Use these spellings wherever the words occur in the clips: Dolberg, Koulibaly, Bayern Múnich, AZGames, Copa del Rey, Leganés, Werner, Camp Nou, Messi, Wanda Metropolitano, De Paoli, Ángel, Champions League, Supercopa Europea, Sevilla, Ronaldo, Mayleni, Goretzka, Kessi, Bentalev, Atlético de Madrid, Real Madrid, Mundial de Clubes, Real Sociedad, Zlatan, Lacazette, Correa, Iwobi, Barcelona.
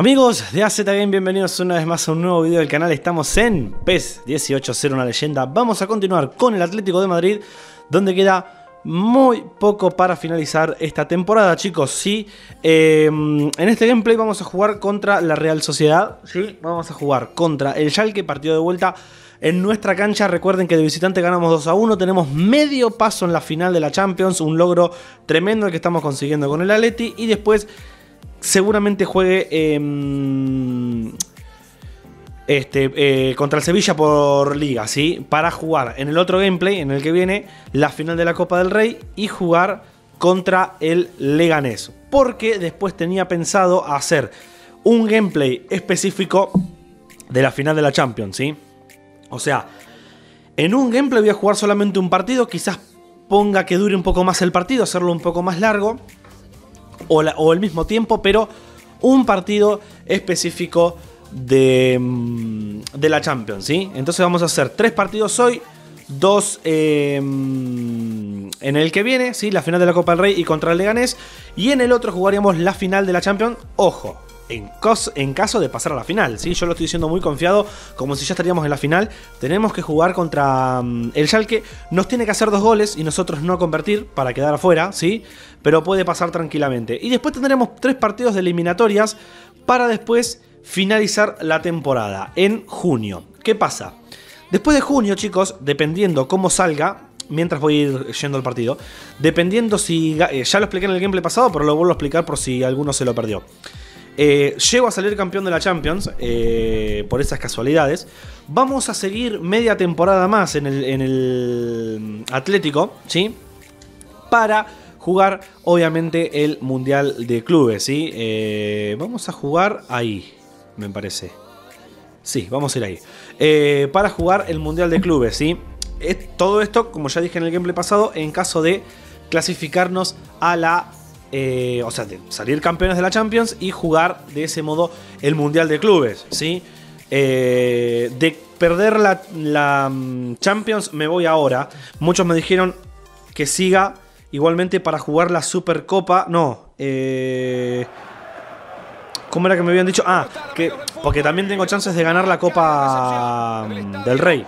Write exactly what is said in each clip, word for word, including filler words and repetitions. Amigos de A Z Game, bienvenidos una vez más a un nuevo video del canal. Estamos en PES dieciocho, ser una leyenda. Vamos a continuar con el Atlético de Madrid, donde queda muy poco para finalizar esta temporada, chicos. Sí, eh, en este gameplay vamos a jugar contra la Real Sociedad. Sí, vamos a jugar contra el Schalke, partido de vuelta en nuestra cancha. Recuerden que de visitante ganamos dos a uno, tenemos medio paso en la final de la Champions, un logro tremendo el que estamos consiguiendo con el Atleti, y después seguramente juegue eh, este, eh, contra el Sevilla por Liga, ¿sí? Para jugar en el otro gameplay, en el que viene, la final de la Copa del Rey y jugar contra el Leganés, porque después tenía pensado hacer un gameplay específico de la final de la Champions, ¿sí? O sea, en un gameplay voy a jugar solamente un partido, quizás ponga que dure un poco más el partido, hacerlo un poco más largo o, la, o el mismo tiempo, pero un partido específico de, de la Champions, ¿sí? Entonces vamos a hacer tres partidos hoy, dos eh, en el que viene, ¿sí? La final de la Copa del Rey y contra el Leganés, y en el otro jugaríamos la final de la Champions, ojo. En, cos, en caso de pasar a la final, ¿sí? Yo lo estoy diciendo muy confiado, como si ya estaríamos en la final. Tenemos que jugar contra um, el Schalke. Nos tiene que hacer dos goles y nosotros no convertir para quedar afuera, ¿sí? Pero puede pasar tranquilamente. Y después tendremos tres partidos de eliminatorias para después finalizar la temporada en junio. ¿Qué pasa? Después de junio, chicos, dependiendo cómo salga, mientras voy a ir yendo al partido, dependiendo si... Eh, ya lo expliqué en el gameplay pasado, pero lo vuelvo a explicar por si alguno se lo perdió. Eh, llego a salir campeón de la Champions, eh, por esas casualidades. Vamos a seguir media temporada más en el, en el Atlético, ¿sí? Para jugar, obviamente, el Mundial de Clubes, ¿sí? Eh, vamos a jugar ahí, me parece. Sí, vamos a ir ahí. Eh, para jugar el Mundial de Clubes, ¿sí? Es, todo esto, como ya dije en el gameplay pasado, en caso de clasificarnos a la... Eh, o sea, de salir campeones de la Champions y jugar de ese modo el Mundial de Clubes, ¿sí? Eh, de perder la, la Champions me voy ahora. Muchos me dijeron que siga igualmente para jugar la Supercopa. No, eh, ¿cómo era que me habían dicho? Ah, que porque también tengo chances de ganar la Copa del Rey.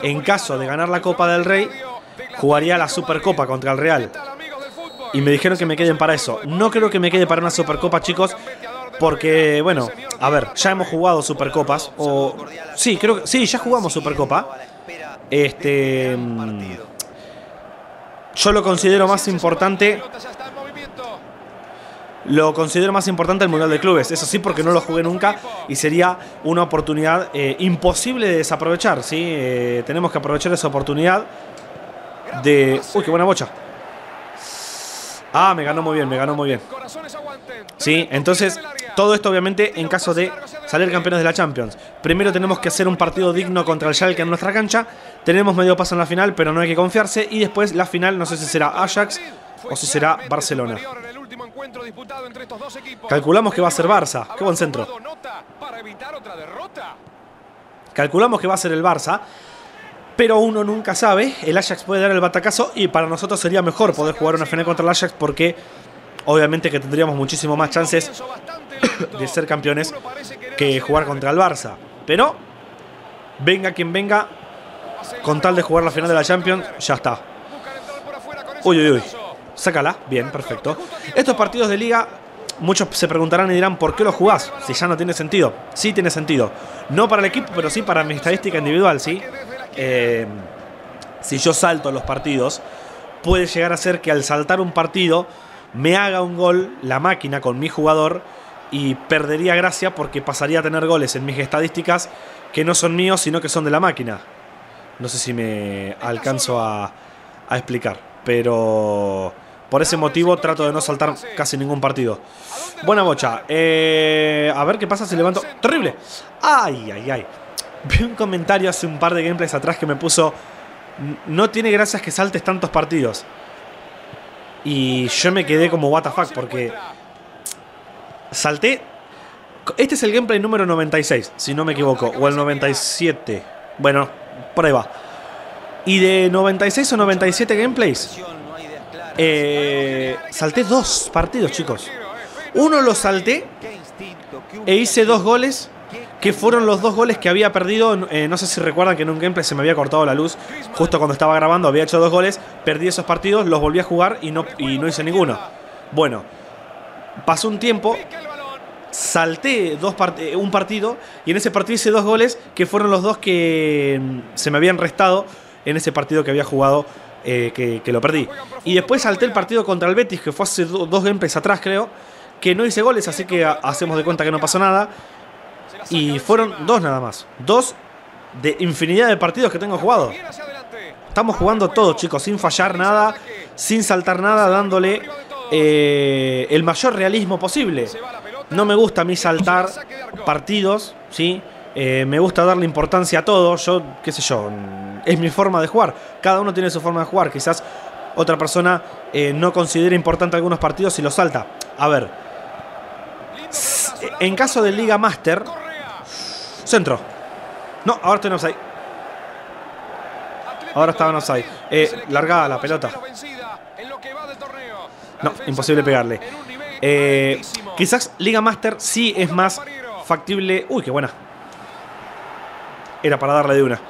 En caso de ganar la Copa del Rey, jugaría la Supercopa contra el Real. Y me dijeron que me queden para eso. No creo que me quede para una Supercopa, chicos, porque, bueno, a ver, ya hemos jugado Supercopas. O... Sí, creo que... Sí, ya jugamos Supercopa. Este... Yo lo considero más importante... Lo considero más importante el Mundial de Clubes. Eso sí, porque no lo jugué nunca y sería una oportunidad eh, imposible de desaprovechar, ¿sí? Eh, tenemos que aprovechar esa oportunidad de... Uy, qué buena bocha. Ah, me ganó muy bien, me ganó muy bien. Sí, entonces, todo esto obviamente en caso de salir campeones de la Champions. Primero tenemos que hacer un partido digno contra el Schalke en nuestra cancha. Tenemos medio paso en la final, pero no hay que confiarse. Y después la final, no sé si será Ajax o si será Barcelona. Calculamos que va a ser Barça. Qué buen centro. Calculamos que va a ser el Barça. Pero uno nunca sabe, el Ajax puede dar el batacazo y para nosotros sería mejor poder jugar una final contra el Ajax porque obviamente que tendríamos muchísimo más chances de ser campeones que jugar contra el Barça. Pero, venga quien venga, con tal de jugar la final de la Champions, ya está. Uy, uy, uy, sácala, bien, perfecto. Estos partidos de Liga, muchos se preguntarán y dirán, ¿por qué los jugás? Si ya no tiene sentido. Sí tiene sentido, no para el equipo, pero sí para mi estadística individual, ¿sí? Eh, si yo salto los partidos, puede llegar a ser que al saltar un partido me haga un gol la máquina con mi jugador y perdería gracia porque pasaría a tener goles en mis estadísticas que no son míos sino que son de la máquina. No sé si me alcanzo a, a explicar, pero por ese motivo trato de no saltar casi ningún partido. Buena bocha. eh, A ver qué pasa si levanto. ¡Terrible! ¡Ay, ay, ay! Vi un comentario hace un par de gameplays atrás que me puso: no tiene gracias que saltes tantos partidos. Y yo me quedé como what the fuck, porque salté. Este es el gameplay número noventa y seis, si no me equivoco, o el noventa y siete. Bueno, por ahí va. Y de noventa y seis o noventa y siete gameplays eh, salté dos partidos, chicos. Uno lo salté e hice dos goles que fueron los dos goles que había perdido. Eh, no sé si recuerdan que en un gameplay se me había cortado la luz justo cuando estaba grabando, había hecho dos goles, perdí esos partidos, los volví a jugar y no, y no hice ninguno. Bueno, pasó un tiempo, salté dos part un partido y en ese partido hice dos goles que fueron los dos que se me habían restado en ese partido que había jugado, eh, que, que lo perdí. Y después salté el partido contra el Betis, que fue hace do dos gameplays atrás creo, que no hice goles, así que hacemos de cuenta que no pasó nada. Y fueron dos nada más, dos de infinidad de partidos que tengo jugado. Estamos jugando todo, chicos, sin fallar nada, sin saltar nada, dándole eh, el mayor realismo posible. No me gusta a mí saltar partidos, ¿sí? Eh, me gusta darle importancia a todo. Yo, qué sé yo, es mi forma de jugar. Cada uno tiene su forma de jugar. Quizás otra persona eh, no considere importante algunos partidos y los salta. A ver, en caso de Liga Master, centro. No, ahora estoy en offside. Ahora estaba en offside. Eh, largada la pelota. No, imposible pegarle. Eh, quizás Liga Master sí es más factible. Uy, qué buena. Era para darle de una.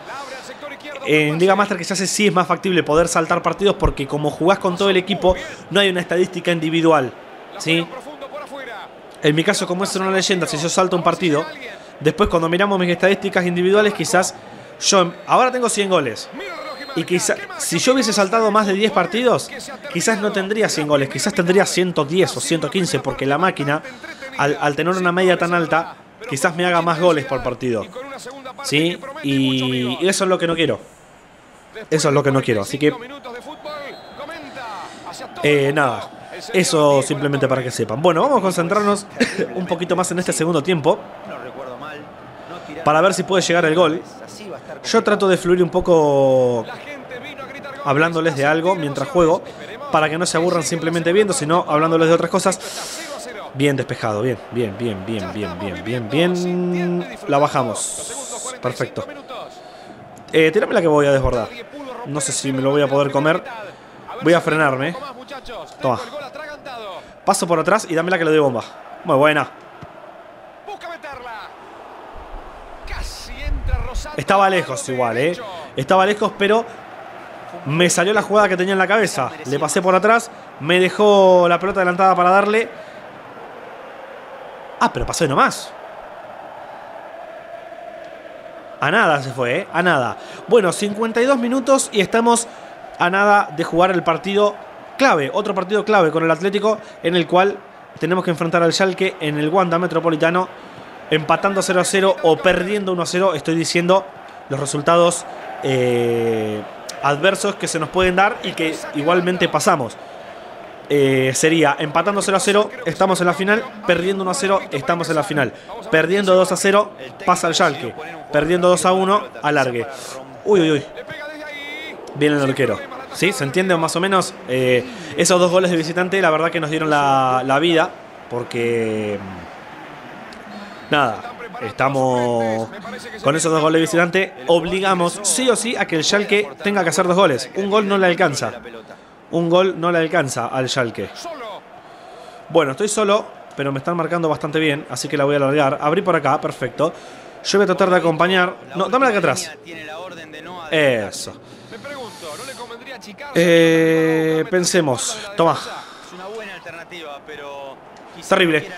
En Liga Master quizás sí es más factible poder saltar partidos, porque como jugás con todo el equipo, no hay una estadística individual, ¿sí? En mi caso, como es una leyenda, si yo salto un partido, después cuando miramos mis estadísticas individuales, quizás yo ahora tengo cien goles. Y quizás si yo hubiese saltado más de diez partidos, quizás no tendría cien goles, quizás tendría ciento diez o ciento quince, porque la máquina, al, al tener una media tan alta, quizás me haga más goles por partido. ¿Sí? Y eso es lo que no quiero. Eso es lo que no quiero. Así que eh, nada. Eso simplemente para que sepan. Bueno, vamos a concentrarnos un poquito más en este segundo tiempo, para ver si puede llegar el gol. Yo trato de fluir un poco hablándoles de algo mientras juego, para que no se aburran simplemente viendo, sino hablándoles de otras cosas. Bien despejado, bien, bien, bien, bien, bien, bien, bien, bien. La bajamos. Perfecto. Eh, tírame la que voy a desbordar. No sé si me lo voy a poder comer. Voy a frenarme. Toma. Paso por atrás y dame la que le doy bomba. Muy buena. Estaba lejos igual, eh. Estaba lejos, pero me salió la jugada que tenía en la cabeza. Le pasé por atrás, me dejó la pelota adelantada para darle. Ah, pero pasó de nomás. A nada se fue, ¿eh? A nada. Bueno, cincuenta y dos minutos y estamos a nada de jugar el partido clave. Otro partido clave con el Atlético, en el cual tenemos que enfrentar al Schalke en el Wanda Metropolitano. Empatando cero a cero o perdiendo uno a cero. Estoy diciendo los resultados eh, adversos que se nos pueden dar y que igualmente pasamos. Eh, sería empatando cero a cero, estamos en la final. Perdiendo uno a cero, estamos en la final. Perdiendo dos a cero, pasa el Schalke. Perdiendo dos a uno, alargue. Uy, uy, uy. Viene el arquero. ¿Sí? ¿Se entiende más o menos? Eh, esos dos goles de visitante, la verdad que nos dieron la, la vida. Porque... nada, estamos con esos dos goles de visitante. Obligamos sí o sí a que el Schalke tenga que hacer dos goles. Un gol no le alcanza. Un gol no le alcanza al Schalke. Bueno, estoy solo, pero me están marcando bastante bien, así que la voy a alargar. Abrí por acá, perfecto. Yo voy a tratar de acompañar. No, dame la que atrás. Eso. Eh, pensemos. Toma. Terrible.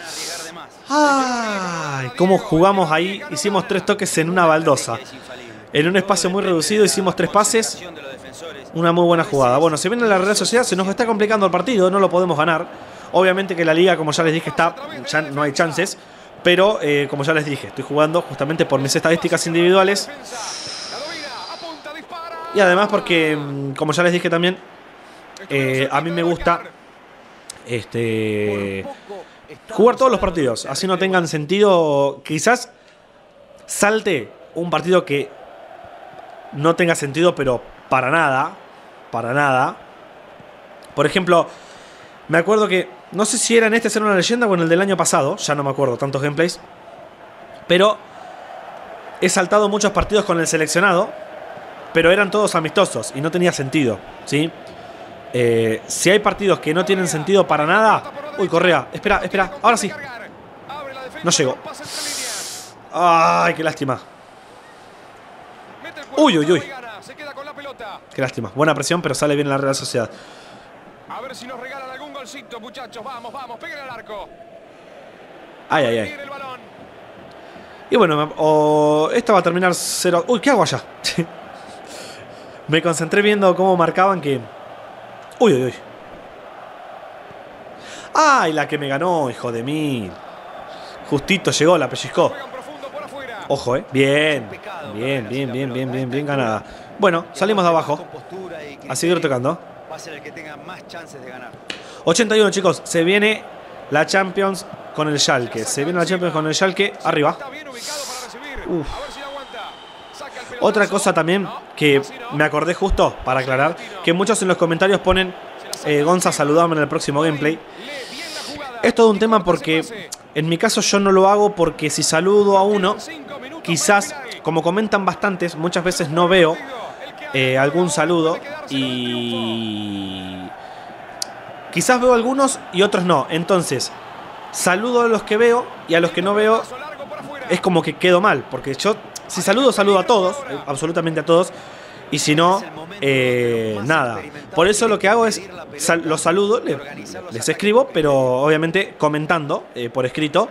Ay, cómo jugamos ahí. Hicimos tres toques en una baldosa. En un espacio muy reducido hicimos tres pases. Una muy buena jugada. Bueno, si viene la Real Sociedad, se nos está complicando el partido. No lo podemos ganar. Obviamente que la liga, como ya les dije, está, ya no hay chances. Pero, eh, como ya les dije, estoy jugando justamente por mis estadísticas individuales. Y además porque, como ya les dije también, eh, a mí me gusta este, jugar todos los partidos. Así no tengan sentido. Quizás salte un partido que no tenga sentido, pero... para nada, para nada. Por ejemplo, me acuerdo que, no sé si era en este Ser una Leyenda o en el del año pasado, ya no me acuerdo tantos gameplays, pero he saltado muchos partidos con el seleccionado, pero eran todos amistosos y no tenía sentido, ¿sí? Eh, si hay partidos que no tienen sentido para nada... Uy, Correa, espera, espera, ahora sí. No sigo. Ay, qué lástima. Uy, uy, uy. Qué lástima. Buena presión, pero sale bien la Real Sociedad. A ver si nos regalan algún golcito, muchachos. Vamos, vamos, peguen al arco. Ay, ay, ay. Y bueno, oh, esta va a terminar cero. Uy, ¿qué hago allá? Me concentré viendo cómo marcaban que... Uy, uy, uy. Ay, la que me ganó, hijo de mí. Justito llegó, la pellizcó. Ojo, eh. Bien. Bien, bien, bien, bien, bien, bien ganada. Bueno, salimos de abajo. A seguir tocando. Va a ser el que tenga más chances de ganar. ochenta y uno, chicos. Se viene la Champions con el Schalke. Se viene la Champions con el Schalke. Arriba. Uf. Otra cosa también que me acordé justo para aclarar, que muchos en los comentarios ponen eh, Gonza, saludame en el próximo gameplay. Es todo un tema porque en mi caso yo no lo hago, porque si saludo a uno, quizás, como comentan bastantes, muchas veces no veo eh, algún saludo y... Quizás veo algunos y otros no. Entonces, saludo a los que veo y a los que no veo es como que quedo mal. Porque yo, si saludo, saludo a todos, absolutamente a todos. Y si no, eh, nada. Por eso lo que hago es, sal, los saludo, les, les escribo, pero obviamente comentando eh, por escrito.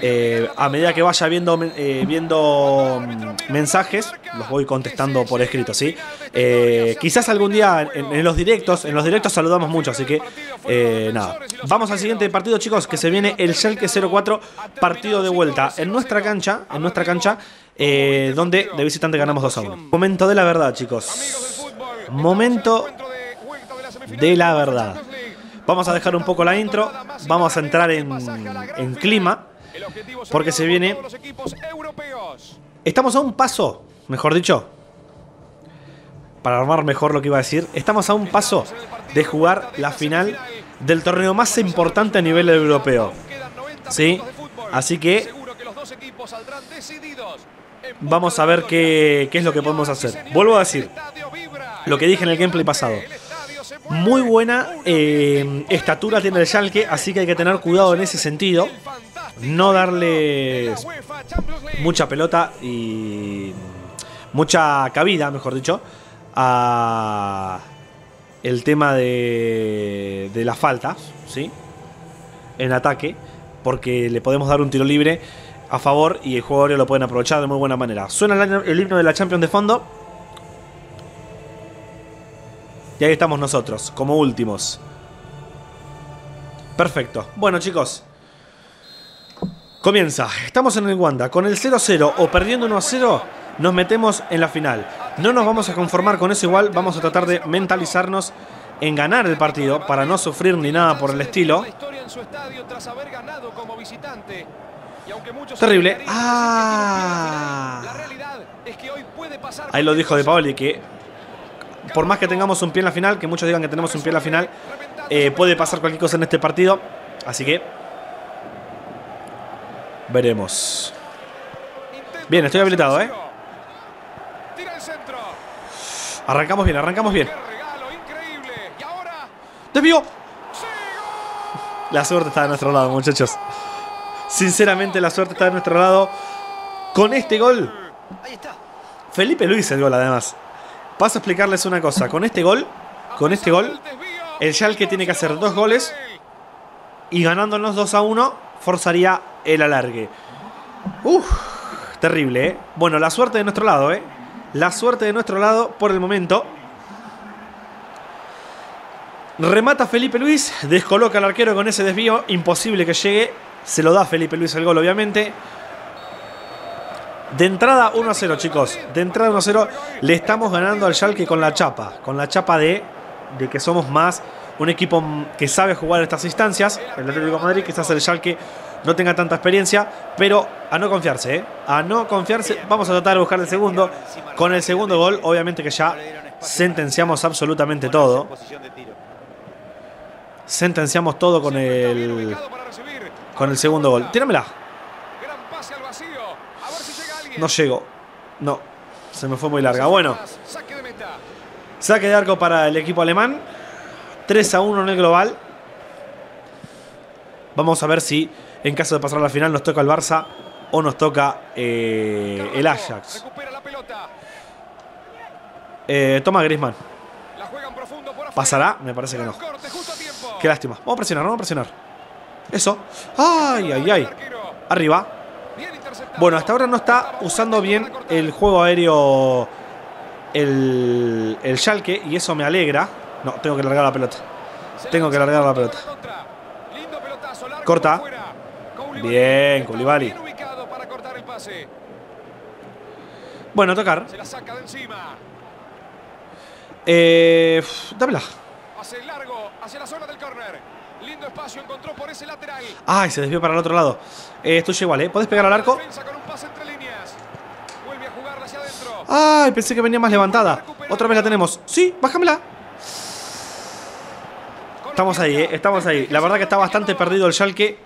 Eh, a medida que vaya viendo, eh, viendo mensajes, los voy contestando por escrito, ¿sí? Eh, quizás algún día en, en los directos, en los directos saludamos mucho, así que eh, nada. Vamos al siguiente partido, chicos, que se viene el Schalke cero cuatro, partido de vuelta en nuestra cancha, en nuestra cancha, eh, donde de visitante ganamos dos a uno. Momento de la verdad, chicos. Momento de la verdad. Vamos a dejar un poco la intro, vamos a entrar en, en clima. Porque se viene... Estamos a un paso, mejor dicho, para armar mejor lo que iba a decir, estamos a un paso de jugar la final del torneo más importante a nivel europeo, ¿sí? Así que vamos a ver qué, qué es lo que podemos hacer. Vuelvo a decir lo que dije en el gameplay pasado. Muy buena eh, estatura tiene el Schalke, así que hay que tener cuidado en ese sentido. No darle mucha pelota y mucha cabida, mejor dicho, a el tema de, de las faltas, ¿sí? En ataque, porque le podemos dar un tiro libre a favor y el juego aéreo lo pueden aprovechar de muy buena manera. Suena el, el himno de la Champions de fondo. Y ahí estamos nosotros, como últimos. Perfecto. Bueno, chicos. Comienza, estamos en el Wanda, con el cero cero o perdiendo uno a cero nos metemos en la final. No nos vamos a conformar con eso igual, vamos a tratar de mentalizarnos en ganar el partido para no sufrir ni nada por el estilo. Terrible. Ah. Ahí lo dijo De Paoli que por más que tengamos un pie en la final, que muchos digan que tenemos un pie en la final, eh, puede pasar cualquier cosa en este partido, así que... Veremos. Bien, estoy habilitado, ¿eh? Arrancamos bien, arrancamos bien. ¡Desvío! La suerte está de nuestro lado, muchachos. Sinceramente, la suerte está de nuestro lado. Con este gol. Felipe Luis el gol, además. Paso a explicarles una cosa. Con este gol, con este gol, el Schalke tiene que hacer dos goles. Y ganándonos dos a uno, forzaría el alargue. Uf, terrible, ¿eh? Bueno, la suerte de nuestro lado, ¿eh? La suerte de nuestro lado por el momento. Remata Felipe Luis. Descoloca al arquero con ese desvío. Imposible que llegue. Se lo da Felipe Luis el gol, obviamente. De entrada uno a cero, chicos. De entrada uno a cero. Le estamos ganando al Schalke con la chapa. Con la chapa de, de que somos más... Un equipo que sabe jugar estas instancias. El Atlético de Madrid, quizás el Schalke no tenga tanta experiencia. Pero a no confiarse, ¿eh? A no confiarse. Vamos a tratar de buscar el segundo. Con el segundo gol, obviamente que ya sentenciamos absolutamente todo. Sentenciamos todo con el... Con el segundo gol. Tíramela. No llego. No. Se me fue muy larga. Bueno. Saque de arco para el equipo alemán. tres a uno en el global. Vamos a ver si En caso de pasar a la final, nos toca el Barça o nos toca eh, el Ajax. Eh, toma Griezmann. ¿Pasará? Me parece que no. Qué lástima. Vamos a presionar, vamos a presionar. Eso. Ay, ay, ay. Arriba. Bueno, hasta ahora no está usando bien el juego aéreo el, el Schalke, y eso me alegra. No, tengo que largar la pelota. Tengo que largar la pelota. Corta. Bien, Koulibaly. Bueno, tocar. Eh, dámela. Ay, se desvió para el otro lado. Eh, esto llega igual, ¿eh? ¿Podés pegar al arco? Ay, pensé que venía más levantada. Otra vez la tenemos. Sí, bájamela. Estamos ahí, ¿eh? Estamos ahí. La verdad que está bastante perdido el Schalke.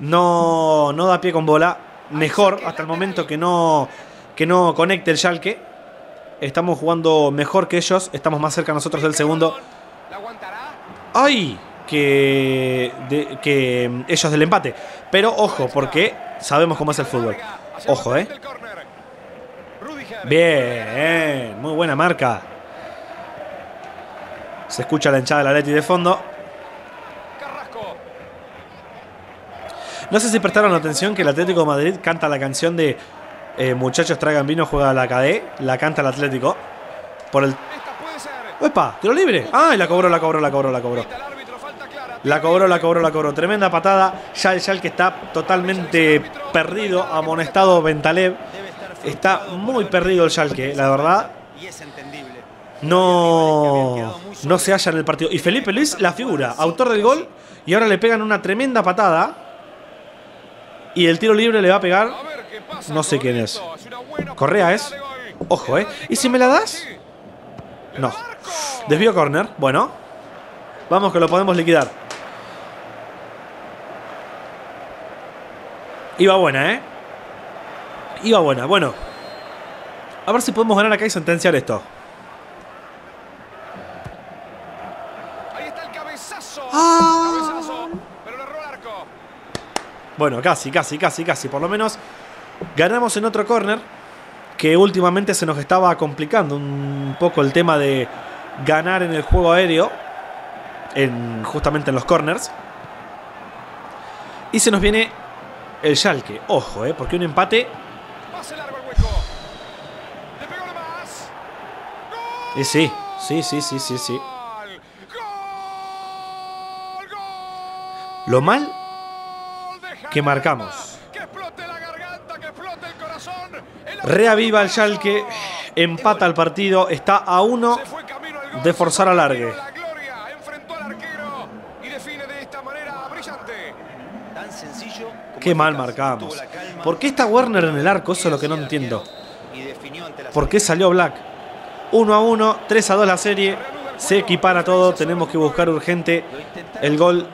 No, no da pie con bola. Mejor hasta el momento que no, que no conecte el Schalke. Estamos jugando mejor que ellos. Estamos más cerca nosotros del segundo. ¡Ay! Que, de, que ellos del empate. Pero ojo, porque sabemos cómo es el fútbol. Ojo, ¿eh? Bien. Muy buena marca. Se escucha la hinchada de la Atleti de fondo. No sé si prestaron atención que el Atlético de Madrid canta la canción de eh, muchachos traigan vino, juega la K D. La canta el Atlético. Por el... ¡Epa! ¡Tiro libre! ¡Ay! La cobró, la cobró, la cobró, la cobró. La cobró, la cobró, la cobró. Tremenda patada. Ya el Schalke está totalmente perdido. Amonestado Bentalev. Está muy perdido el Schalke, la verdad. No, no se halla en el partido. Y Felipe Luis, la figura, autor del gol. Y ahora le pegan una tremenda patada. Y el tiro libre le va a pegar. No sé quién es. Correa es. Ojo, ¿eh? ¿Y si me la das? No. Desvío córner. Bueno. Vamos que lo podemos liquidar. Iba buena, ¿eh? Iba buena. Bueno. A ver si podemos ganar acá y sentenciar esto. Ahí está el cabezazo. ¡Ah! Bueno, casi, casi, casi, casi. Por lo menos ganamos en otro córner, que últimamente se nos estaba complicando un poco el tema de ganar en el juego aéreo, en, justamente en los córners. Y se nos viene el Schalke. Ojo, eh, porque un empate... Y sí, sí, sí, sí, sí, sí. Lo mal... que marcamos. Reaviva el Schalke. Empata el partido. Está a uno de forzar alargue. Qué mal marcamos. ¿Por qué está Werner en el arco? Eso es lo que no entiendo. ¿Por qué salió Black? uno a uno, tres a dos la serie. Se equipara todo. Tenemos que buscar urgente el gol.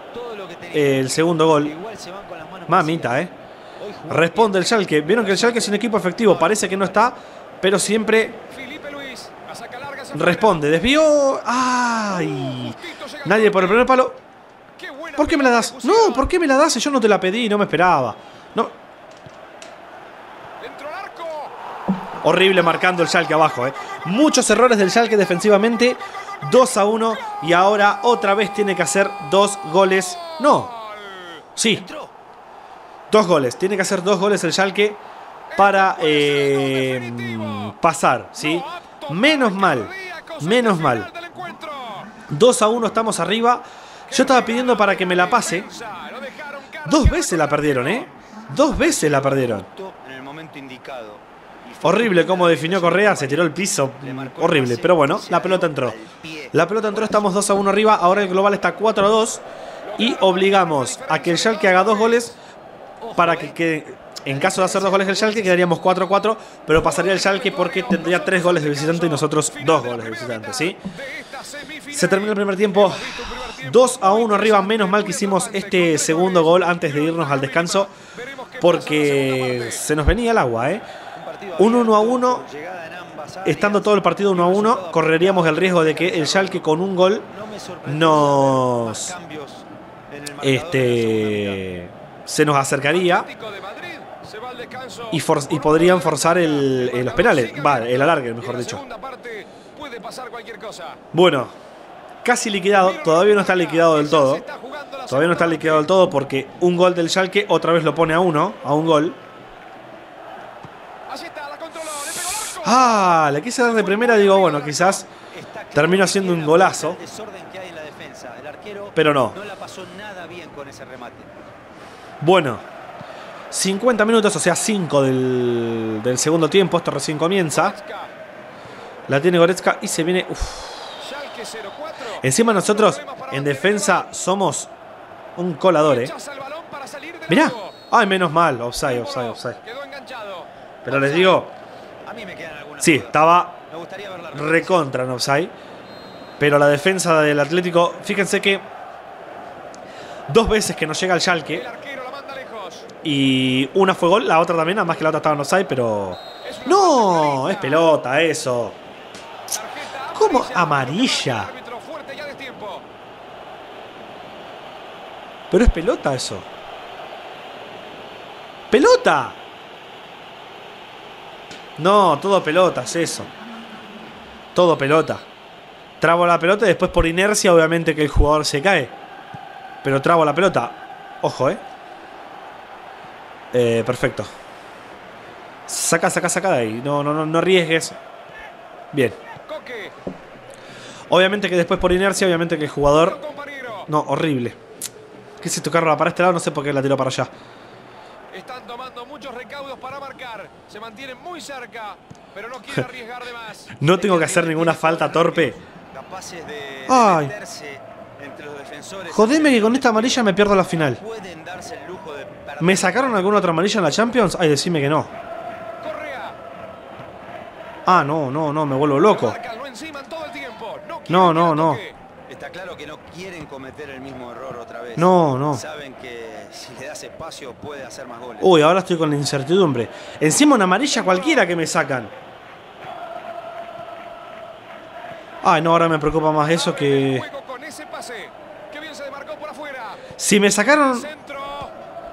Eh, el segundo gol. Mamita, eh. Responde el Schalke. Vieron que el Schalke es un equipo efectivo. Parece que no está, pero siempre responde. Desvío. ¡Ay! Nadie por el primer palo. ¿Por qué me la das? No, ¿por qué me la das? Si yo no te la pedí, no me esperaba. No. Horrible marcando el Schalke abajo, eh. Muchos errores del Schalke defensivamente. dos a uno. Y ahora otra vez tiene que hacer dos goles. No. Sí. Dos goles. Tiene que hacer dos goles el Schalke para eh, pasar, ¿sí? Menos mal. Menos mal. dos a uno estamos arriba. Yo estaba pidiendo para que me la pase. Dos veces la perdieron, ¿eh? Dos veces la perdieron. Horrible como definió Correa. Se tiró el piso. Horrible. Pero bueno, la pelota entró. La pelota entró. Estamos dos a uno arriba. Ahora el global está cuatro a dos. Y obligamos a que el Schalke haga dos goles. Para que, que en caso de hacer dos goles el Schalke quedaríamos cuatro a cuatro, pero pasaría el Schalke porque tendría tres goles de visitante y nosotros dos goles de visitante, ¿sí? Se termina el primer tiempo dos a uno arriba. Menos mal que hicimos este segundo gol antes de irnos al descanso, porque se nos venía el agua, ¿eh? Un uno a uno, estando todo el partido uno a uno, correríamos el riesgo de que el Schalke con un gol nos... Este... se nos acercaría y, for y podrían forzar el, el, los penales. Vale, el alargue, mejor dicho. Bueno, casi liquidado. Todavía no está liquidado del todo. Todavía no está liquidado del todo porque un gol del Schalke otra vez lo pone a uno, a un gol. Ah, la quise dar de primera. Digo, bueno, quizás termino haciendo un golazo. Pero no. Bueno, cincuenta minutos, o sea, cinco del, del segundo tiempo. Esto recién comienza. La tiene Goretzka y se viene. Uf. Encima nosotros en defensa somos un colador, ¿eh? Mirá. Ay, menos mal. Offside, offside, offside. Pero les digo, sí, estaba recontra en offside. Pero la defensa del Atlético, fíjense que dos veces que nos llega el Schalke y una fue gol, la otra también, además que la otra estaba en offside, pero... ¡No! Es pelota eso. ¿Cómo? Amarilla. Pero es pelota eso. ¡Pelota! No, todo pelota es eso. Todo pelota. Trabo la pelota y después por inercia obviamente que el jugador se cae. Pero trabo la pelota. Ojo, eh. Eh, perfecto. Saca, saca, saca de ahí. No, no, no, no arriesgues. Bien. Obviamente que después por inercia, obviamente que el jugador... No, horrible. Quise tocarla para este lado, no sé por qué la tiró para allá. Están tomando muchos recaudos para marcar. Se mantienen muy cerca, pero no quieren arriesgar de más. No tengo que hacer ninguna falta torpe. Capaces de meterse entre los defensores. Jodeme que con esta amarilla me pierdo la final. Pueden darse el lujo de perder. ¿Me sacaron alguna otra amarilla en la Champions? Ay, decime que no. Ah, no, no, no, me vuelvo loco. No, no, no. Está claro que no quieren cometer el mismo error otra vez. No, no. Saben que si le das espacio puede hacer más goles. Uy, ahora estoy con la incertidumbre. Encima una amarilla cualquiera que me sacan. Ay, no, ahora me preocupa más eso que... Si me sacaron...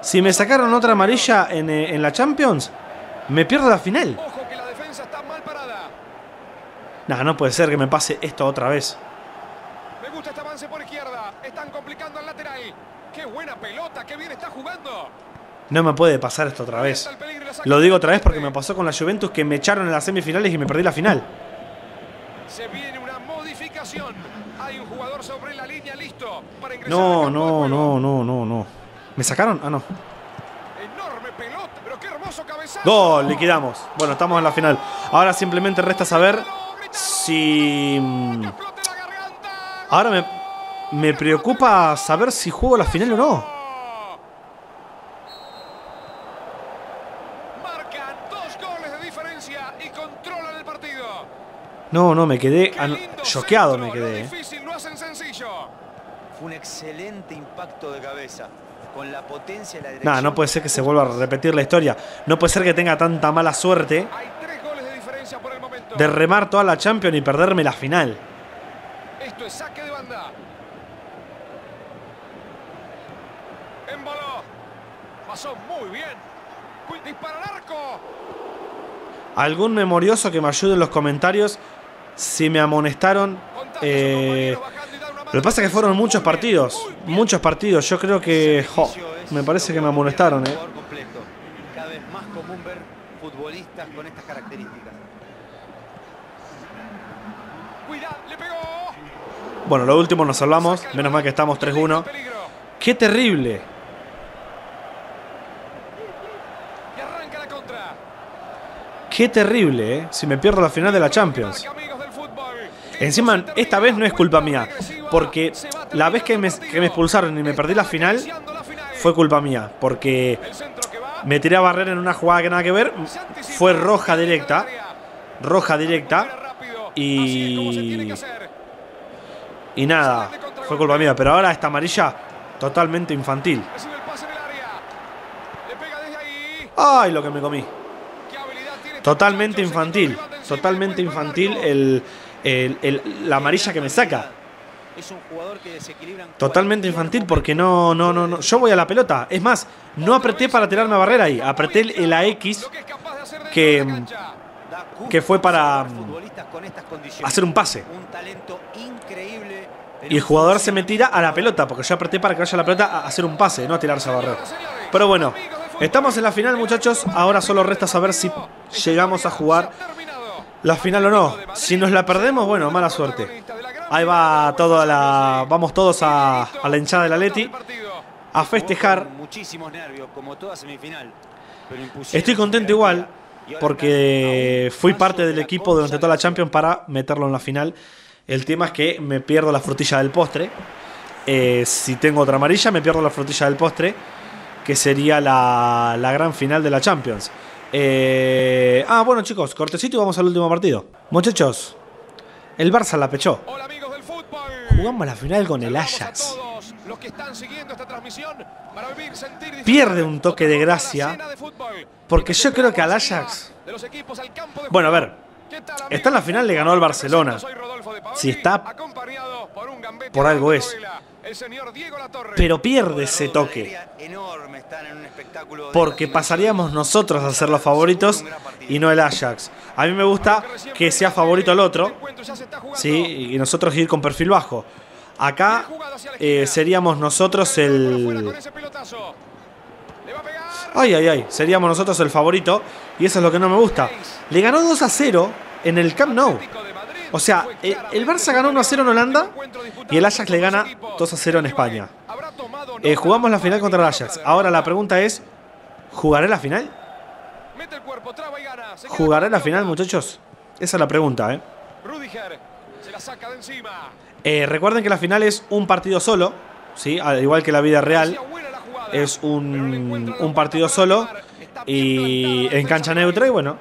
Si me sacaron otra amarilla en, en la Champions, me pierdo la final. Nah, no puede ser que me pase esto otra vez. Me gusta este avance por izquierda. Están complicando al lateral. Qué buena pelota, qué bien está jugando. No me puede pasar esto otra vez. Lo digo otra vez porque me pasó con la Juventus, que me echaron en las semifinales y me perdí la final. Se viene una modificación. Hay un jugador sobre la línea listo para ingresar. No, no, no, no, no, no. ¿Me sacaron? Ah, no. Enorme pelota, pero qué hermoso cabezazo. Gol, liquidamos. Bueno, estamos en la final. Ahora simplemente resta saber. Si... Ahora me, me preocupa saber si juego la final o no. Marcan dos goles de diferencia y controlan el partido. No, no, me quedé choqueado, me quedé. Fue un excelente impacto de cabeza. Con la potencia y la dirección. Nah, no puede ser que se vuelva a repetir la historia. No puede ser que tenga tanta mala suerte. De remar toda la Champions y perderme la final. Esto es saque de banda. Emboló. Pasó muy bien. Dispara al arco. Algún memorioso que me ayude en los comentarios si me amonestaron. Eh, lo que pasa es que fueron muchos partidos. Muchos partidos. Yo creo que... Jo, me parece que me amonestaron. Eh. Cada vez más común ver futbolistas con estas características. Bueno, lo último nos salvamos. Menos mal que estamos tres uno. ¡Qué terrible! ¡Qué terrible, eh! Si me pierdo la final de la Champions. Encima, esta vez no es culpa mía. Porque la vez que me, que me expulsaron y me perdí la final, fue culpa mía. Porque me tiré a barrer en una jugada que nada que ver. Fue roja directa. Roja directa. Y... y nada, fue culpa mía. Pero ahora esta amarilla totalmente infantil. Ay, lo que me comí. Totalmente infantil. Totalmente infantil el, el, el, la amarilla que me saca. Es un jugador que desequilibra. Totalmente infantil, porque no, no, no, no. Yo voy a la pelota. Es más, no apreté para tirarme a barrera ahí. Apreté la X que, que fue para hacer un pase. Y el jugador se me tira a la pelota, porque yo apreté para que vaya a la pelota a hacer un pase, no a tirarse a barrera. Pero bueno, estamos en la final, muchachos. Ahora solo resta saber si llegamos a jugar la final o no. Si nos la perdemos, bueno, mala suerte. Ahí va toda la... Vamos todos a, a la hinchada del Atleti a festejar. Estoy contento igual, porque fui parte del equipo durante toda la Champions para meterlo en la final. El tema es que me pierdo la frutilla del postre. Eh, si tengo otra amarilla, me pierdo la frutilla del postre, que sería la, la gran final de la Champions. Eh, ah, bueno, chicos, cortecito y vamos al último partido. Muchachos, el Barça la pechó. Hola, amigos del fútbol. Jugamos la final con el Ajax. Los que están siguiendo esta transmisión para vivir, sentir, pierde un toque de gracia, porque yo creo que al Ajax... Bueno, a ver, está en la final, le ganó al Barcelona. Si está, por algo es. Pero pierde ese toque, porque pasaríamos nosotros a ser los favoritos y no el Ajax. A mí me gusta que sea favorito el otro, ¿sí? Y nosotros ir con perfil bajo. Acá eh, seríamos nosotros el... Ay, ay, ay. Seríamos nosotros el favorito. Y eso es lo que no me gusta. Le ganó dos a cero en el Camp Nou. O sea, el Barça ganó uno a cero en Holanda y el Ajax le gana dos a cero en España. Eh, jugamos la final contra el Ajax. Ahora la pregunta es, ¿jugaré la final? ¿Jugaré la final, muchachos? Esa es la pregunta, ¿eh? Eh, recuerden que la final es un partido solo, ¿sí? Al igual que la vida real, es un, un partido solo y en cancha neutra. Y bueno,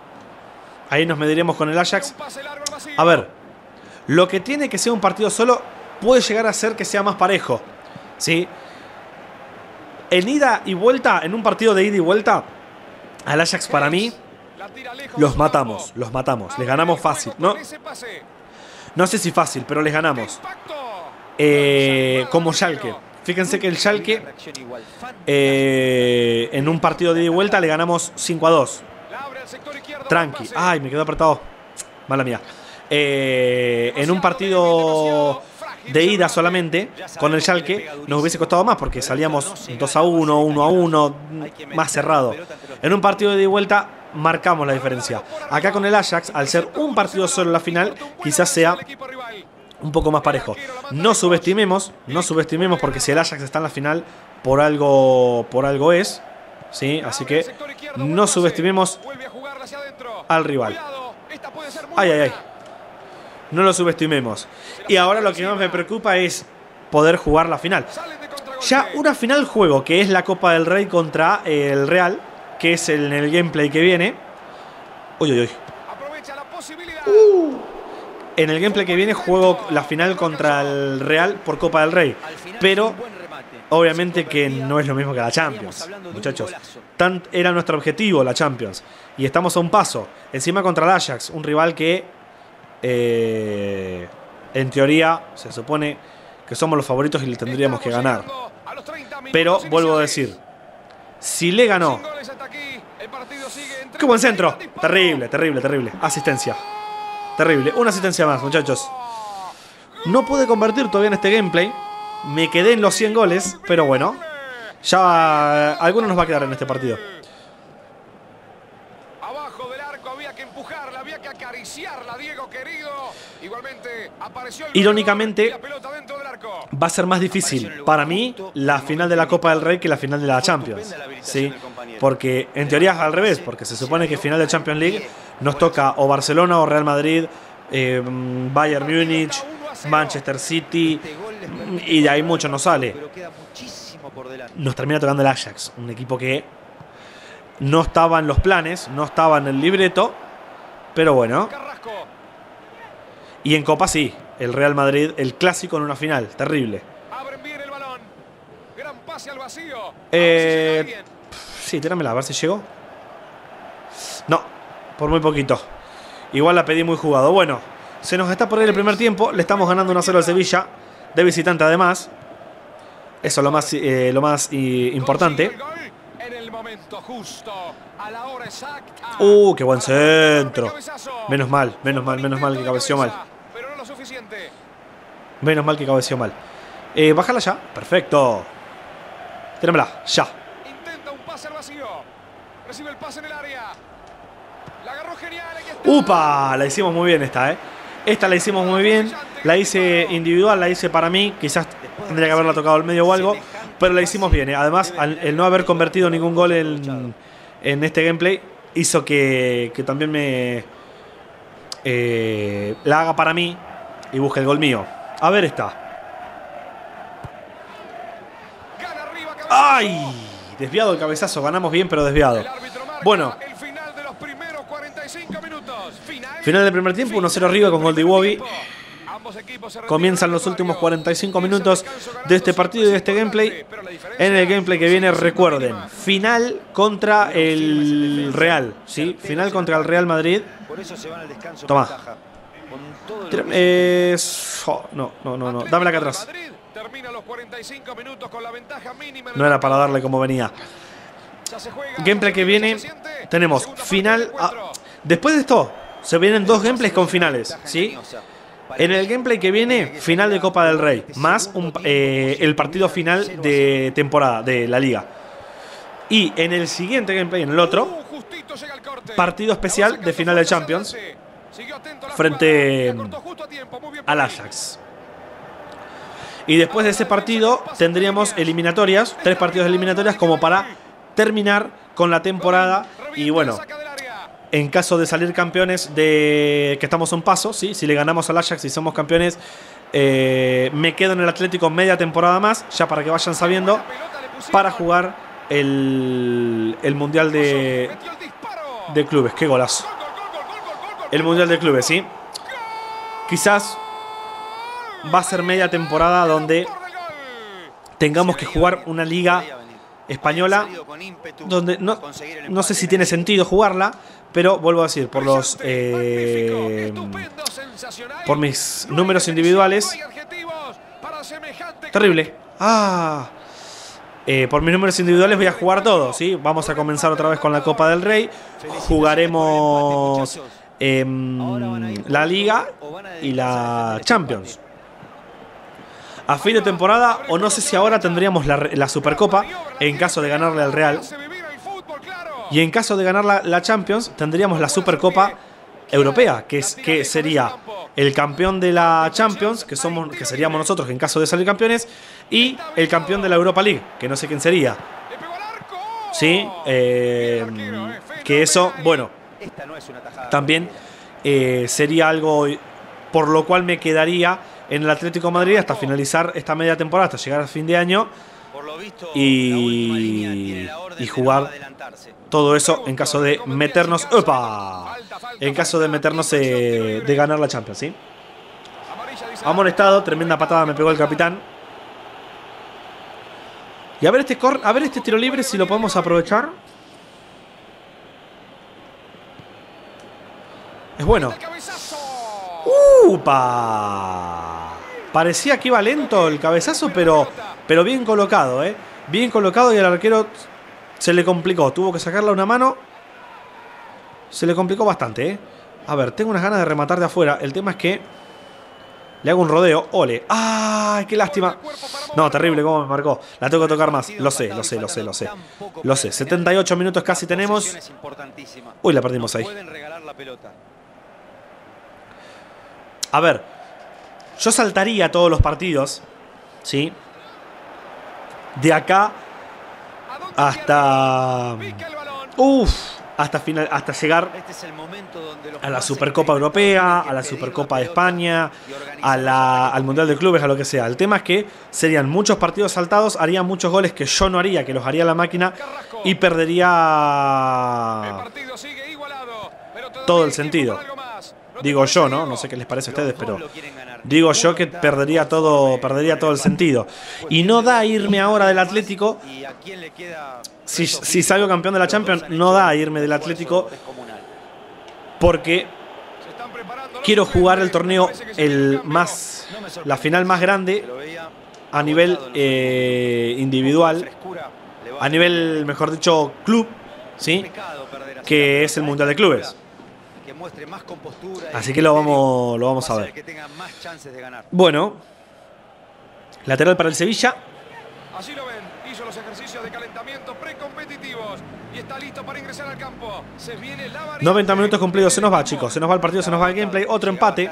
ahí nos mediremos con el Ajax. A ver, lo que tiene que ser un partido solo puede llegar a ser que sea más parejo, ¿sí? En ida y vuelta, en un partido de ida y vuelta, al Ajax para mí los matamos, los matamos, les ganamos fácil, ¿no? No sé si fácil, pero les ganamos. Eh, como Schalke. Fíjense que el Schalke, eh, en un partido de ida y vuelta, le ganamos cinco a dos. Tranqui. Ay, me quedó apretado. Mala mía. Eh, en un partido de ida solamente, con el Schalke, nos hubiese costado más, porque salíamos dos a uno, uno a uno, más cerrado. En un partido de ida y vuelta marcamos la diferencia. Acá con el Ajax, al ser un partido solo en la final, quizás sea un poco más parejo. No subestimemos, no subestimemos, porque si el Ajax está en la final, por algo, por algo es, ¿sí? Así que no subestimemos al rival. Ay, ay, ay. No lo subestimemos. Y ahora lo que más me preocupa es poder jugar la final. Ya una final juego, que es la Copa del Rey contra el Real, que es en el, el gameplay que viene. Uy, uy, uy. Uh. En el gameplay que viene juego la final contra el Real por Copa del Rey. Pero obviamente que no es lo mismo que la Champions, muchachos. Tan era nuestro objetivo la Champions. Y estamos a un paso. Encima contra el Ajax, un rival que... Eh, en teoría se supone que somos los favoritos y le tendríamos que ganar. Pero vuelvo a decir, si le ganó... ¡Qué buen centro! Terrible, terrible, terrible. Asistencia. Terrible. Una asistencia más, muchachos. No pude convertir todavía en este gameplay. Me quedé en los cien goles. Pero bueno, ya alguno nos va a quedar en este partido. Irónicamente, va a ser más difícil para mí la final de la Copa del Rey que la final de la Champions, ¿sí? Porque en teoría es al revés, porque se supone que final de Champions League nos toca o Barcelona o Real Madrid, eh, Bayern Múnich, Manchester City, y de ahí mucho nos sale. Nos termina tocando el Ajax, un equipo que no estaba en los planes, no estaba en el libreto, pero bueno. Y en Copa sí, el Real Madrid, el clásico en una final, terrible. Eh, sí, tíramela, a ver si llegó. No, por muy poquito. Igual la pedí muy jugado. Bueno, se nos está por ahí el primer tiempo. Le estamos ganando uno a cero al Sevilla. de visitante además. Eso es lo más, eh, lo más eh, importante. ¡Uh, qué buen centro! Menos mal, menos mal, menos mal que cabeció mal. Menos mal que cabeció mal. Eh, bájala ya. Perfecto. Ténemela, ya. ¡Upa! La hicimos muy bien esta, ¿eh? Esta la hicimos muy bien. La hice individual, la hice para mí. Quizás tendría que haberla tocado al medio o algo. Pero la hicimos bien, ¿eh? Además, al, el no haber convertido ningún gol en, en este gameplay hizo que, que también me eh, la haga para mí y busque el gol mío. A ver esta. ¡Ay! Desviado el cabezazo. Ganamos bien, pero desviado. Bueno. Final del primer tiempo, uno cero arriba con gol de Iwobi. Comienzan los últimos cuarenta y cinco minutos de este partido y de este gameplay. En el gameplay que viene, recuerden, final contra el Real, ¿sí? Final contra el Real Madrid. Tomá. Eh, oh, no, no, no, no. Dámela acá atrás. No era para darle como venía. Gameplay que viene, tenemos final. A... Después de esto, se vienen dos gameplays con finales, ¿sí? En el gameplay que viene, final de Copa del Rey, más un, eh, el partido final de temporada de la Liga. Y en el siguiente gameplay, en el otro, partido especial de final de Champions frente al Ajax. Y después de ese partido tendríamos eliminatorias, tres partidos eliminatorias como para terminar con la temporada. Y bueno, en caso de salir campeones, de que estamos un paso, ¿sí? Si le ganamos al Ajax y somos campeones, eh, me quedo en el Atlético media temporada más, ya para que vayan sabiendo, para jugar el, el Mundial de, de Clubes. ¡Qué golazo! El Mundial de Clubes, ¿sí? Quizás va a ser media temporada donde tengamos que jugar una liga española donde no, no sé si tiene sentido jugarla. Pero vuelvo a decir, por los eh, por mis números individuales. Terrible. Ah, eh, por mis números individuales voy a jugar todo, ¿sí? Vamos a comenzar otra vez con la Copa del Rey. Jugaremos eh, la Liga y la Champions. A fin de temporada, o no sé si ahora tendríamos la, la Supercopa en caso de ganarle al Real. Y en caso de ganar la, la Champions, tendríamos la Supercopa Europea, que, es, que sería el campeón de la Champions, que, somos, que seríamos nosotros en caso de salir campeones, y el campeón de la Europa League, que no sé quién sería. Sí, eh, que eso, bueno, también eh, sería algo por lo cual me quedaría en el Atlético de Madrid hasta finalizar esta media temporada, hasta llegar a fin de año. Y, y jugar todo eso en caso de meternos. ¡Opa! En caso de meternos eh, de ganar la Champions, ¿sí? Amonestado, tremenda patada me pegó el capitán. Y a ver este cor a ver este tiro libre si lo podemos aprovechar. Es bueno. ¡Upa! Parecía que iba lento el cabezazo, pero. Pero bien colocado, ¿eh? Bien colocado y al arquero se le complicó. Tuvo que sacarle una mano. Se le complicó bastante, ¿eh? A ver, tengo unas ganas de rematar de afuera. El tema es que le hago un rodeo. ¡Ole! ¡Ay, qué lástima! No, terrible cómo me marcó. La tengo que tocar más. Lo sé, lo sé, lo sé, lo sé. Lo sé. setenta y ocho minutos casi tenemos. Uy, la perdimos ahí. A ver. Yo saltaría todos los partidos. ¿Sí? De acá hasta uff, hasta final, hasta llegar a la Supercopa Europea, a la Supercopa de España, a la, al Mundial de Clubes, a lo que sea. El tema es que serían muchos partidos saltados, haría muchos goles que yo no haría, que los haría la máquina y perdería todo el sentido. Digo yo, ¿no? No sé qué les parece a ustedes, pero digo yo que perdería todo, perdería todo el sentido. Y no da irme ahora del Atlético. Si, si salgo campeón de la Champions, no da irme del Atlético. Porque quiero jugar el torneo, el más, la final más grande a nivel eh, individual, a nivel, mejor dicho, club, ¿sí? Que es el Mundial de Clubes. Así que lo vamos, lo vamos a ver. Bueno, lateral para el Sevilla. Así lo ven, hizo los ejercicios de calentamiento precompetitivos y está listo para ingresar al campo. Se viene la noventa minutos cumplidos, se nos va, chicos, se nos va el partido, se nos va el gameplay, otro empate.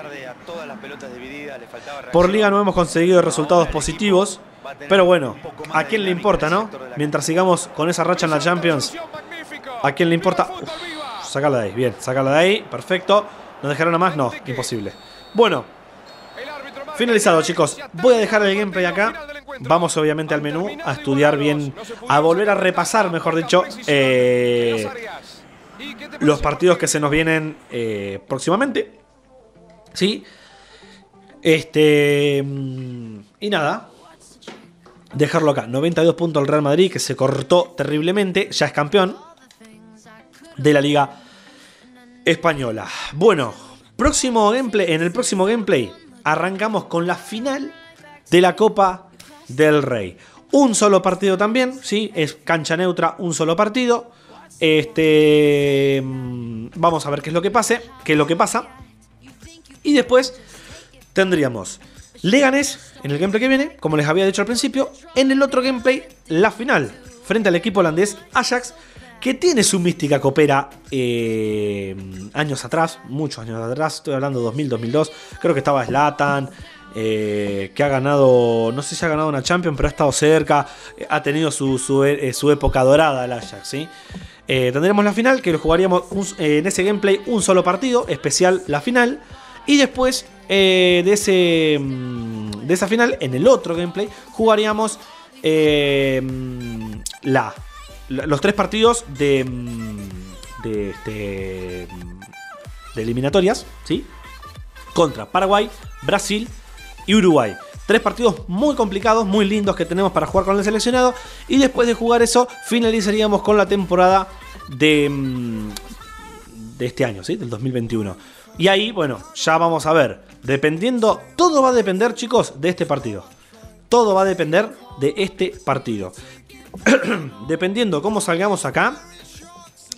Por liga no hemos conseguido resultados positivos, pero bueno, ¿a quién le importa, no? Mientras sigamos con esa racha en la Champions, ¿a quién le importa? Uf, sacala de ahí, bien, sacala de ahí, perfecto. ¿Nos dejaron a más? No, imposible. Bueno, finalizado, chicos. Voy a dejar el gameplay acá. Vamos obviamente al menú a estudiar bien, a volver a repasar, mejor dicho, eh, los partidos que se nos vienen eh, próximamente. Sí. Este y nada, dejarlo acá. noventa y dos puntos al Real Madrid, que se cortó terriblemente. Ya es campeón de la Liga Española. Bueno, próximo gameplay, en el próximo gameplay arrancamos con la final de la Copa del Rey. Un solo partido también, ¿sí? Es cancha neutra, un solo partido. Este, vamos a ver qué es lo que pase, qué es lo que pasa. Y después tendríamos Leganés en el gameplay que viene, como les había dicho al principio. En el otro gameplay, la final frente al equipo holandés Ajax, que tiene su mística copera eh, años atrás, muchos años atrás, estoy hablando dos mil, dos mil dos, creo que estaba Zlatan, eh, que ha ganado, no sé si ha ganado una Champions, pero ha estado cerca, eh, ha tenido su, su, eh, su época dorada el Ajax, ¿sí? Eh, tendremos la final, que lo jugaríamos un, eh, en ese gameplay un solo partido, especial la final, y después eh, de, ese, de esa final, en el otro gameplay, jugaríamos eh, la... los tres partidos de, de, de, de eliminatorias, ¿sí? Contra Paraguay, Brasil y Uruguay. Tres partidos muy complicados, muy lindos que tenemos para jugar con el seleccionado. Y después de jugar eso, finalizaríamos con la temporada de, de este año, ¿sí? Del dos mil veintiuno. Y ahí, bueno, ya vamos a ver. Dependiendo, todo va a depender, chicos, de este partido. Todo va a depender de este partido. Dependiendo cómo salgamos acá,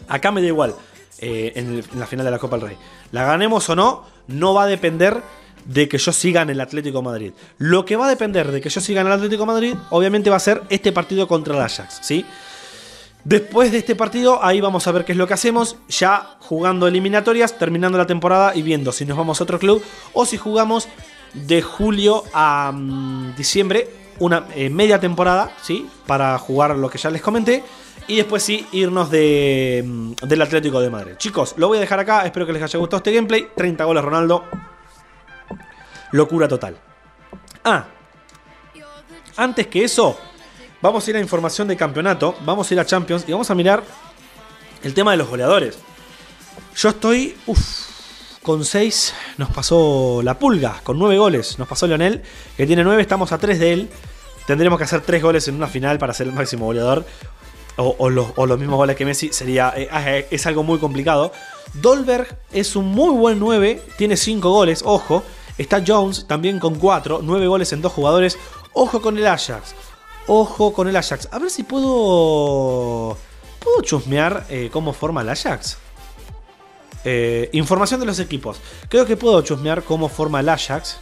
acá me da igual, eh, en, el, en la final de la Copa del Rey, la ganemos o no, no va a depender de que yo siga en el Atlético de Madrid. Lo que va a depender de que yo siga en el Atlético de Madrid, obviamente va a ser este partido contra el Ajax, ¿sí? Después de este partido, ahí vamos a ver qué es lo que hacemos, ya jugando eliminatorias, terminando la temporada y viendo si nos vamos a otro club o si jugamos de julio a um, diciembre, una eh, media temporada, ¿sí? Para jugar lo que ya les comenté. Y después sí, irnos de, del Atlético de Madrid. Chicos, lo voy a dejar acá. Espero que les haya gustado este gameplay. treinta goles Ronaldo. Locura total. Ah, antes que eso, vamos a ir a información de campeonato. Vamos a ir a Champions y vamos a mirar el tema de los goleadores. Yo estoy... Uff. Con seis nos pasó la Pulga, con nueve goles. Nos pasó Lionel, que tiene nueve, estamos a tres de él. Tendremos que hacer tres goles en una final para ser el máximo goleador. O, o, los, o los mismos goles que Messi, sería eh, es algo muy complicado. Dolberg es un muy buen nueve, tiene cinco goles, ojo. Está Jones también con cuatro, nueve goles en dos jugadores. Ojo con el Ajax, ojo con el Ajax. A ver si puedo, ¿puedo chusmear eh, cómo forma el Ajax? Eh, información de los equipos. Creo que puedo chusmear cómo forma el Ajax.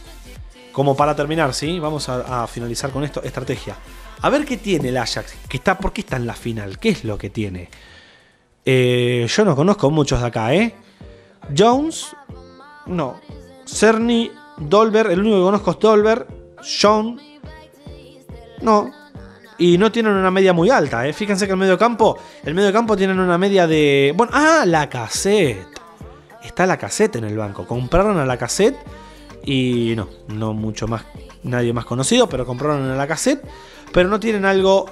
Como para terminar, ¿sí? Vamos a, a finalizar con esto. Estrategia. A ver qué tiene el Ajax. Que está, ¿por qué está en la final? ¿Qué es lo que tiene? Eh, yo no conozco muchos de acá, ¿eh? Jones. No. Cerny. Dolberg. El único que conozco es Dolberg. Sean. No. Y no tienen una media muy alta, ¿eh? Fíjense que el medio campo. El medio campo tienen una media de. Bueno. Ah, Lacazette. Está Lacazette en el banco. Compraron a Lacazette y no, no mucho más, nadie más conocido, pero compraron a Lacazette. Pero no tienen algo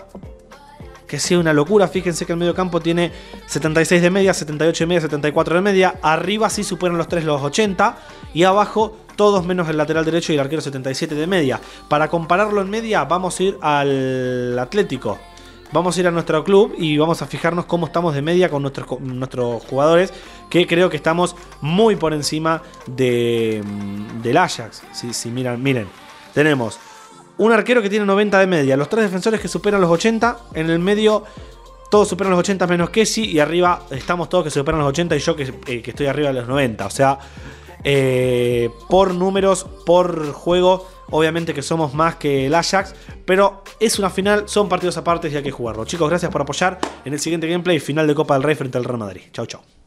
que sea una locura. Fíjense que el medio campo tiene setenta y seis de media, setenta y ocho de media, setenta y cuatro de media. Arriba sí superan los tres los ochenta y abajo todos menos el lateral derecho y el arquero setenta y siete de media. Para compararlo en media vamos a ir al Atlético. vamos a ir a nuestro club y vamos a fijarnos cómo estamos de media con nuestros, con nuestros jugadores, que creo que estamos muy por encima de, del Ajax. Sí, sí, miren, miren, tenemos un arquero que tiene noventa de media, los tres defensores que superan los ochenta, en el medio todos superan los ochenta menos Kessi, y arriba estamos todos que superan los ochenta y yo que, eh, que estoy arriba de los noventa. O sea, eh, por números, por juego, obviamente que somos más que el Ajax, pero es una final, son partidos aparte y hay que jugarlo. Chicos, gracias por apoyar. En el siguiente gameplay, final de Copa del Rey frente al Real Madrid. Chau, chau.